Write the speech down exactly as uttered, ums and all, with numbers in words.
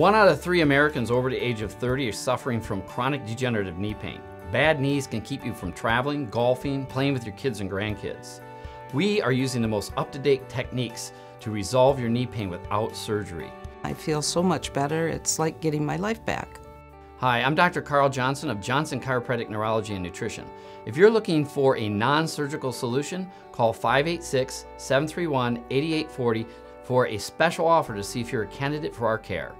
One out of three Americans over the age of thirty are suffering from chronic degenerative knee pain. Bad knees can keep you from traveling, golfing, playing with your kids and grandkids. We are using the most up-to-date techniques to resolve your knee pain without surgery. I feel so much better. It's like getting my life back. Hi, I'm Doctor Karl Johnson of Johnson Chiropractic Neurology and Nutrition. If you're looking for a non-surgical solution, call five eight six, seven three one, eight eight four zero for a special offer to see if you're a candidate for our care.